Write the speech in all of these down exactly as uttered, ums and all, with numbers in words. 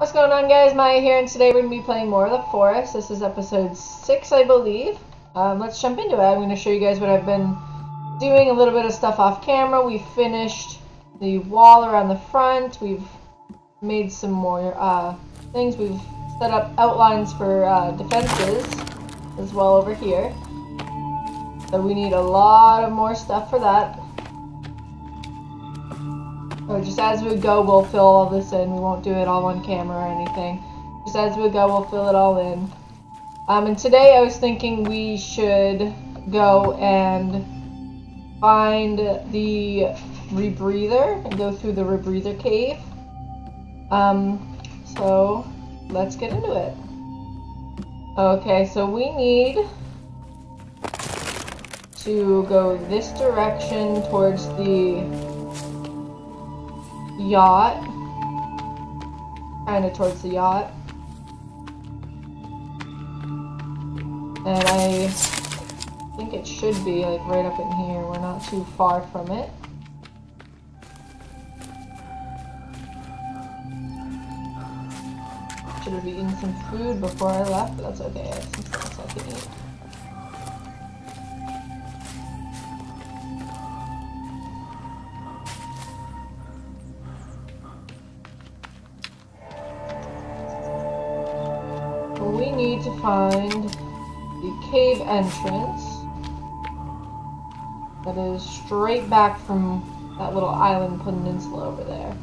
What's going on, guys? Maya here, and today we're going to be playing more of The Forest. This is episode six, I believe. Um, let's jump into it. I'm going to show you guys what I've been doing, a little bit of stuff off camera. We finished the wall around the front. We've made some more uh, things. We've set up outlines for uh, defenses as well over here. So we need a lot of more stuff for that. So just as we go, we'll fill all this in. We won't do it all on camera or anything. Just as we go, we'll fill it all in. Um, and today I was thinking we should go and find the rebreather and go through the rebreather cave. Um, so let's get into it. Okay, so we need to go this direction towards the yacht, kind of towards the yacht, and I think it should be like right up in here. We're not too far from it. Should have eaten some food before I left, but that's okay. I have some snacks I can eat. We need to find the cave entrance that is straight back from that little island peninsula over there.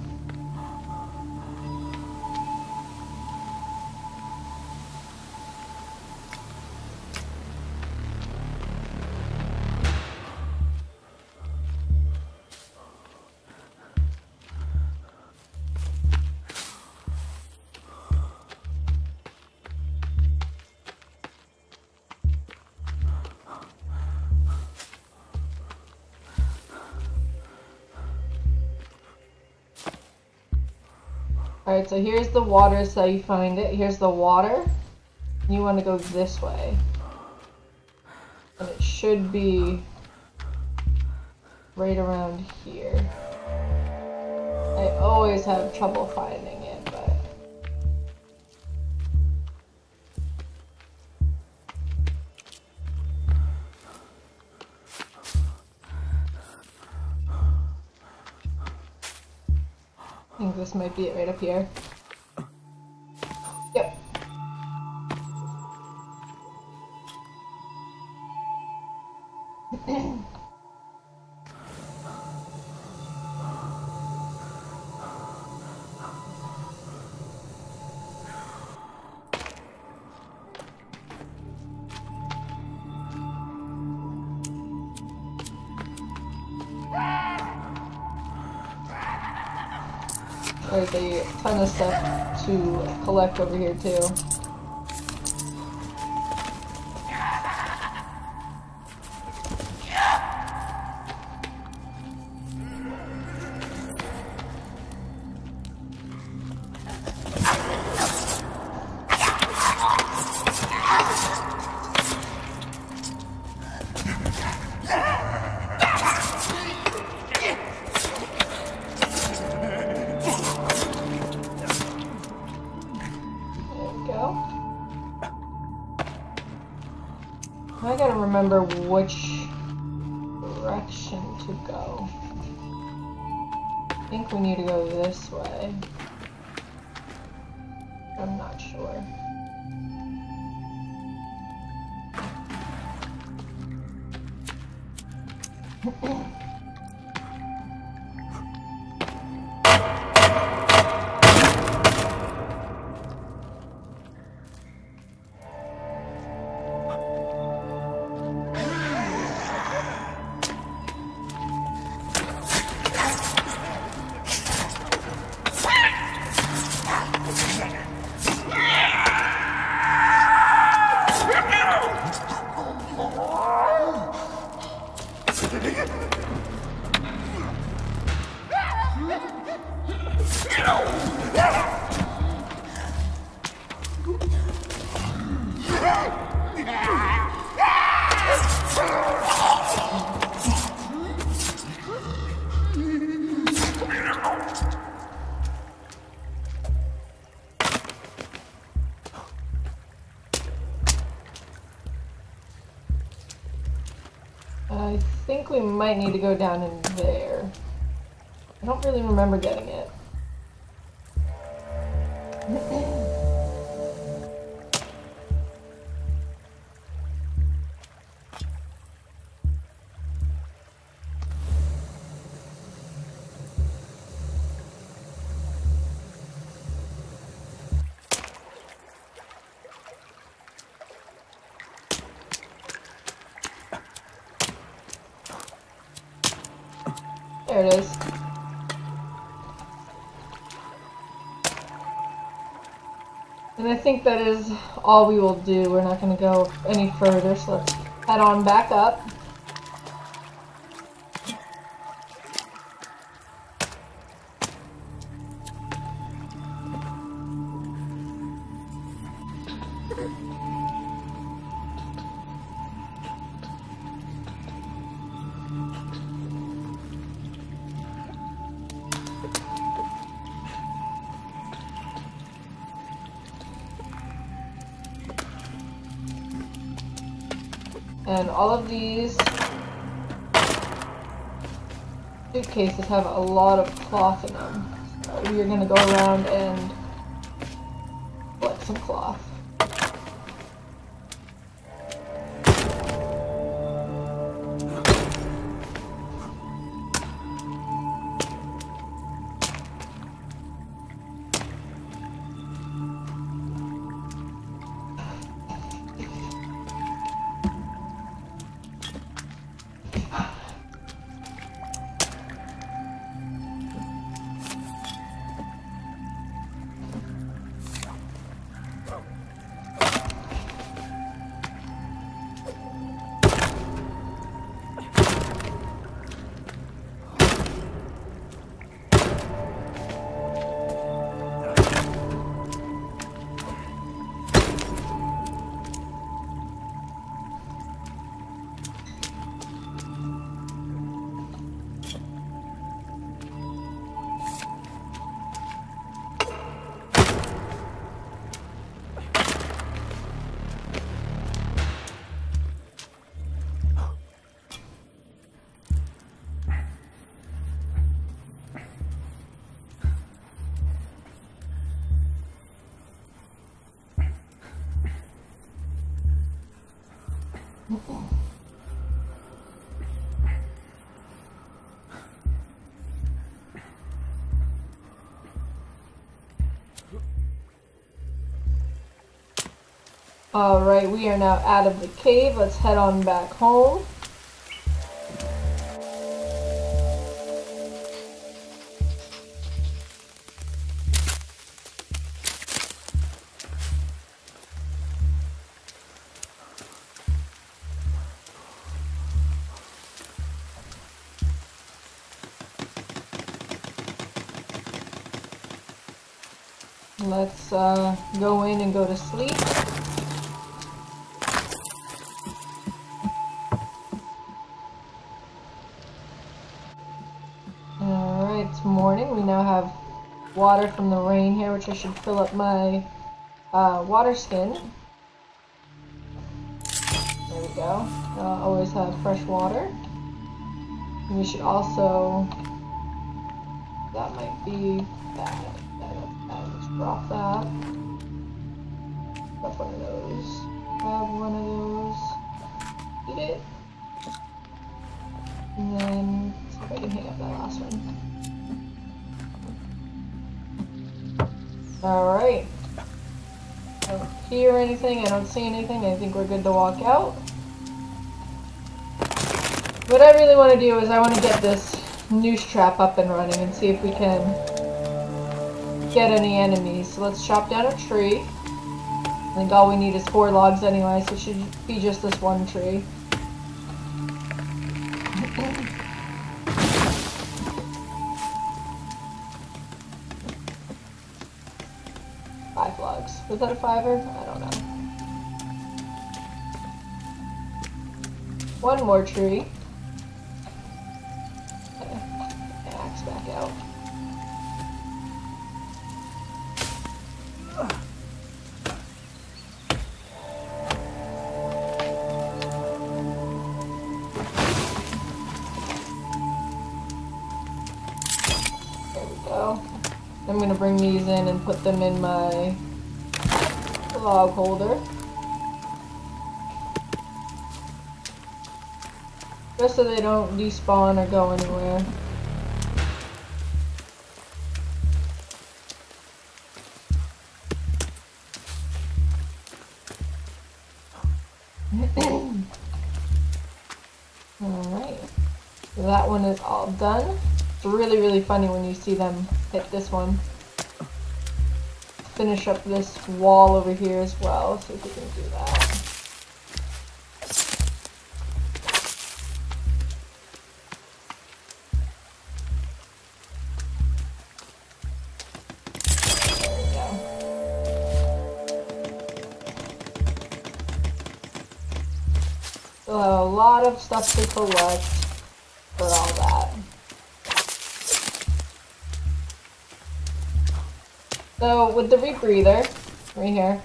Alright, so here's the water, so you find it. Here's the water. You want to go this way. And it should be right around here. I always have trouble finding it, but... I think this might be it right up here. Yep. There's a ton of stuff to collect over here too. I gotta remember which direction to go. I think we need to go this way. I'm not sure. think we might need to go down in there. I don't really remember getting it. There it is. And I think that is all we will do. We're not going to go any further, so let's head on back up. And all of these suitcases have a lot of cloth in them. So we are going to go around and collect some cloth. Alright, we are now out of the cave. Let's head on back home. Let's uh, go in and go to sleep. Alright, it's morning. We now have water from the rain here, which I should fill up my uh, water skin. There we go. Uh, always have fresh water. And we should also... That might be bad. Drop that. Grab one of those. Grab one of those. Eat it. And then, let's see if I can hang up that last one. Alright. I don't hear anything, I don't see anything, I think we're good to walk out. What I really want to do is I want to get this noose trap up and running and see if we can get any enemies. So let's chop down a tree. I think all we need is four logs anyway, so it should be just this one tree. Five logs. Was that a fiver? I don't know. One more tree. Okay. Axe back out. So I'm gonna bring these in and put them in my log holder. Just so they don't despawn or go anywhere. Alright, so that one is all done. It's really, really funny when you see them hit this one. Finish up this wall over here as well, so we can do that. Still have a lot of stuff to collect for all that. So with the rebreather, right here,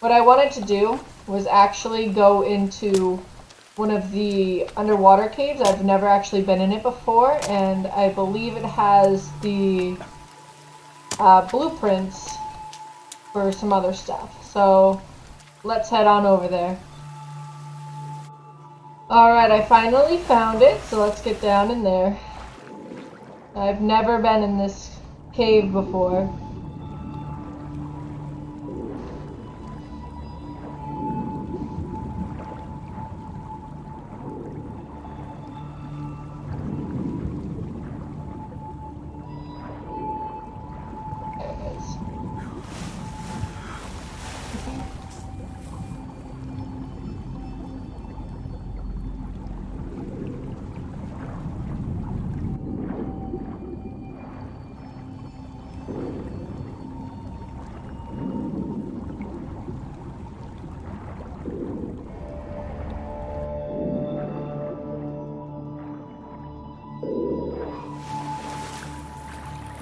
what I wanted to do was actually go into one of the underwater caves. I've never actually been in it before, and I believe it has the uh, blueprints for some other stuff. So let's head on over there. Alright, I finally found it, so let's get down in there. I've never been in this cave before.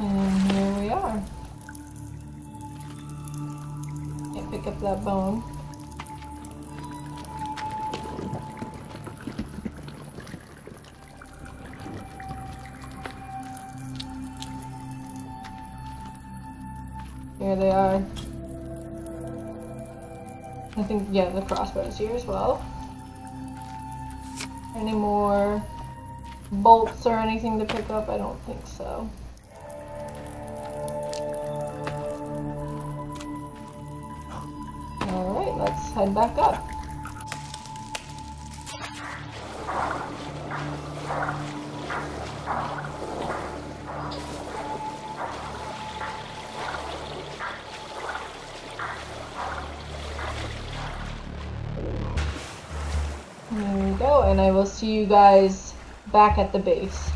And here we are. Can't pick up that bone. Here they are. I think, yeah, the crossbow is here as well. Any more bolts or anything to pick up? I don't think so. Let's head back up. There we go, and I will see you guys back at the base.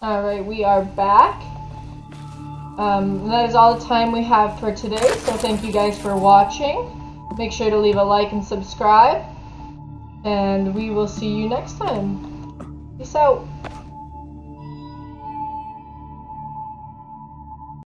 Alright, we are back. Um, and that is all the time we have for today, so thank you guys for watching. Make sure to leave a like and subscribe, and we will see you next time. Peace out.